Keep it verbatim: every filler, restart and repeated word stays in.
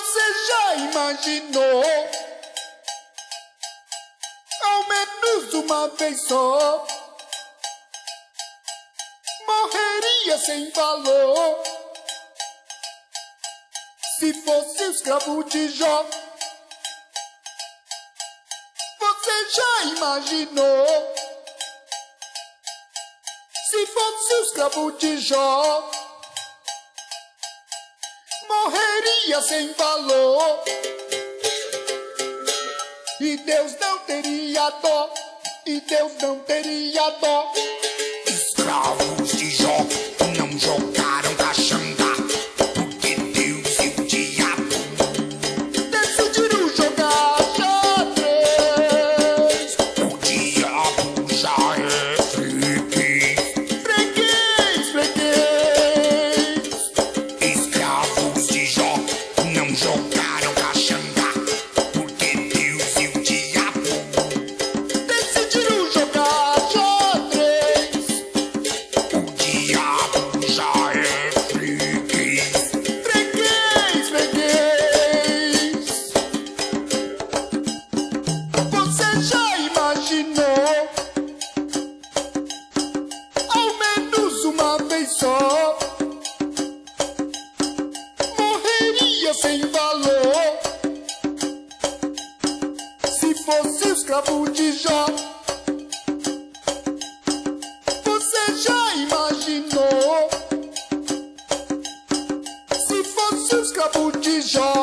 Você já imaginou? Ao menos uma vez só morreria sem valor se fosse o escravo de Jó. Você já imaginou? Se fosse o escravo de Jó, morreria sem valor e Deus não teria dó, e Deus não teria dó. Escravos de Jó não jogaram pra Xangá, porque Deus e o diabo decidiram jogar xadrez. O diabo já é freguês, freguês, freguês. Escravos de Jó não jogaram pra Xangá. Só morreria sem valor se fosse o escravo de Jó. Você já imaginou se fosse o escravo de Jó?